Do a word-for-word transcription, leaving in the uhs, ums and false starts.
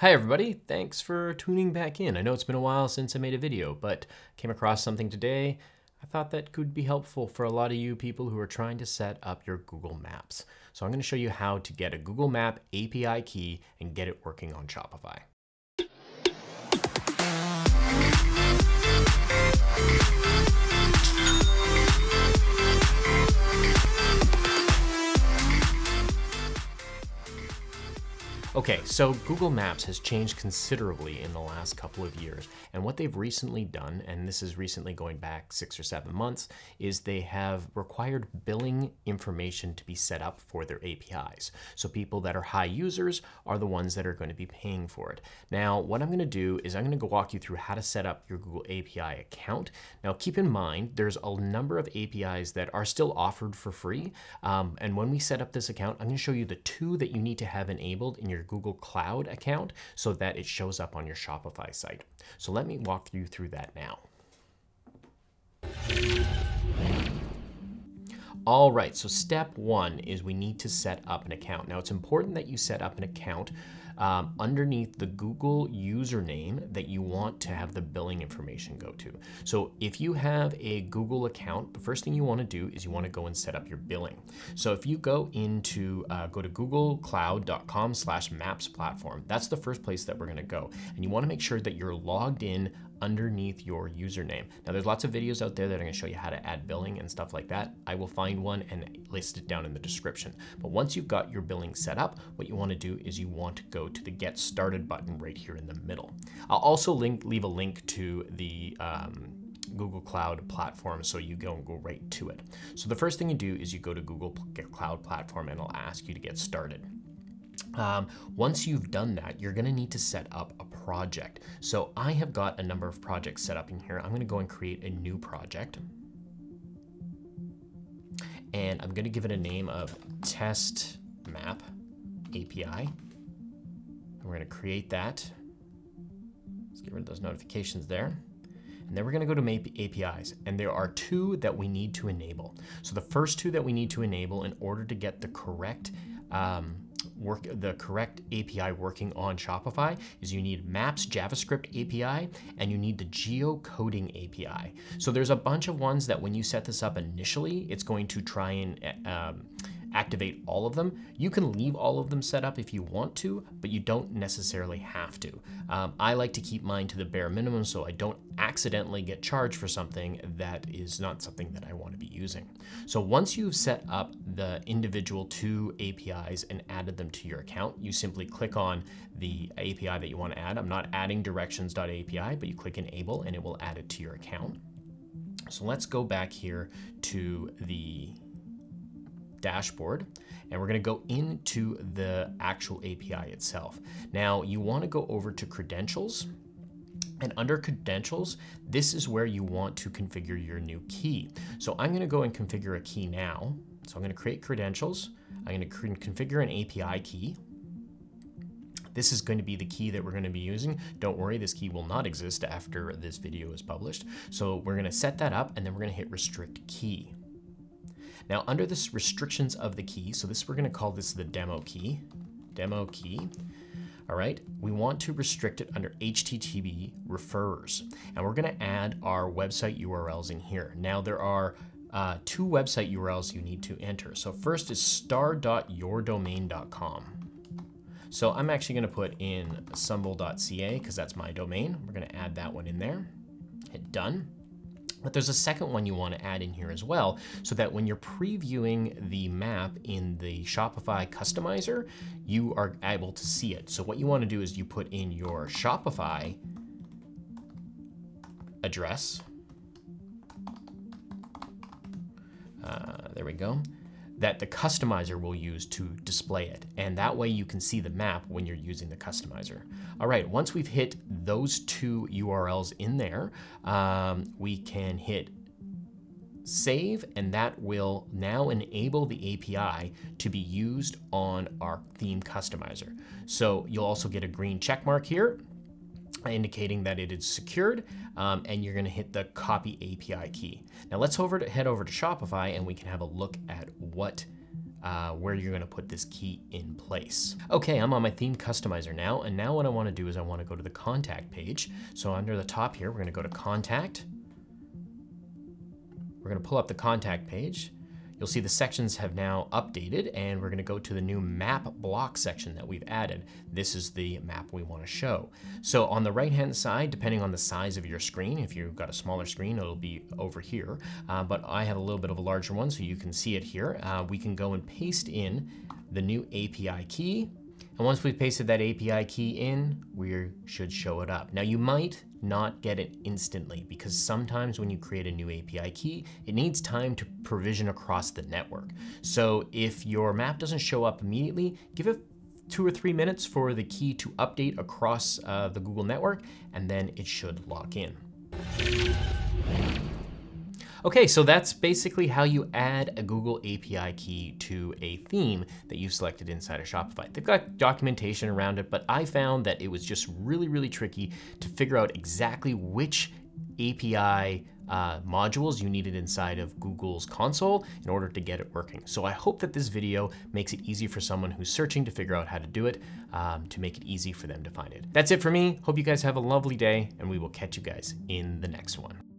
Hi everybody, thanks for tuning back in. I know it's been a while since I made a video, but came across something today I thought that could be helpful for a lot of you people who are trying to set up your Google Maps. So I'm going to show you how to get a Google Map A P I key and get it working on Shopify. Okay, so Google Maps has changed considerably in the last couple of years. And what they've recently done, and this is recently going back six or seven months, is they have required billing information to be set up for their A P Is. So people that are high users are the ones that are going to be paying for it. Now, what I'm gonna do is I'm gonna go walk you through how to set up your Google A P I account. Now, keep in mind, there's a number of A P Is that are still offered for free. Um, and when we set up this account, I'm gonna show you the two that you need to have enabled in your Google Cloud account so that it shows up on your Shopify site. So let me walk you through that now. All right, so step one is we need to set up an account. Now it's important that you set up an account um, underneath the Google username that you want to have the billing information go to. So if you have a Google account, the first thing you want to do is you want to go and set up your billing. So if you go into, uh, go to google cloud dot com slash maps platform, that's the first place that we're going to go. And you want to make sure that you're logged in underneath your username. Now there's lots of videos out there that are going to show you how to add billing and stuff like that. I will find one and list it down in the description. But once you've got your billing set up, what you want to do is you want to go to the Get Started button right here in the middle. I'll also link, leave a link to the um, Google Cloud platform so you go and go right to it. So the first thing you do is you go to Google Cloud platform and it'll ask you to get started. Um, once you've done that, you're going to need to set up a project. So I have got a number of projects set up in here. I'm going to go and create a new project. And I'm going to give it a name of Test Map A P I. And we're going to create that. Let's get rid of those notifications there. And then we're going to go to Map A P Is, and there are two that we need to enable. So the first two that we need to enable in order to get the correct um, work the correct A P I working on Shopify is you need Maps JavaScript A P I and you need the geocoding A P I. So there's a bunch of ones that when you set this up initially, it's going to try and um, activate all of them. You can leave all of them set up if you want to, but you don't necessarily have to. Um, I like to keep mine to the bare minimum so I don't accidentally get charged for something that is not something that I want to be using. So once you've set up the individual two A P Is and added them to your account, you simply click on the A P I that you want to add. I'm not adding directions dot A P I, but you click enable and it will add it to your account. So let's go back here to the dashboard and we're going to go into the actual A P I itself. Now you want to go over to credentials, and under credentials, this is where you want to configure your new key. So I'm going to go and configure a key now. So I'm going to create credentials. I'm going to configure an A P I key. This is going to be the key that we're going to be using. Don't worry, this key will not exist after this video is published. So we're going to set that up and then we're going to hit restrict key. Now under this restrictions of the key, so this, we're going to call this the demo key, demo key. All right, we want to restrict it under H T T P referrers, and we're going to add our website U R Ls in here. Now there are uh, two website U R Ls you need to enter. So first is star dot your domain dot com. So I'm actually going to put in sunbowl dot C A because that's my domain. We're going to add that one in there, hit done. But there's a second one you want to add in here as well, so that when you're previewing the map in the Shopify customizer, you are able to see it. So what you want to do is you put in your Shopify address. Uh, there we go. That the customizer will use to display it. And that way you can see the map when you're using the customizer. All right, once we've hit those two U R Ls in there, um, we can hit save, and that will now enable the A P I to be used on our theme customizer. So you'll also get a green check mark here, indicating that it is secured, um, and you're going to hit the copy A P I key. Now let's over to, head over to Shopify and we can have a look at what uh, where you're gonna put this key in place. Okay, I'm on my theme customizer now, and now what I wanna do is I wanna go to the contact page. So under the top here, we're gonna go to contact. We're gonna pull up the contact page. You'll see the sections have now updated, and we're gonna go to the new map block section that we've added. This is the map we wanna show. So on the right-hand side, depending on the size of your screen, if you've got a smaller screen, it'll be over here, uh, but I have a little bit of a larger one so you can see it here. Uh, we can go and paste in the new A P I key. And once we've pasted that A P I key in, we should show it up. Now you might not get it instantly because sometimes when you create a new A P I key, it needs time to provision across the network. So if your map doesn't show up immediately, give it two or three minutes for the key to update across uh, the Google network, and then it should lock in. Okay, so that's basically how you add a Google A P I key to a theme that you've selected inside of Shopify. They've got documentation around it, but I found that it was just really, really tricky to figure out exactly which A P I uh, modules you needed inside of Google's console in order to get it working. So I hope that this video makes it easy for someone who's searching to figure out how to do it, um, to make it easy for them to find it. That's it for me. Hope you guys have a lovely day, and we will catch you guys in the next one.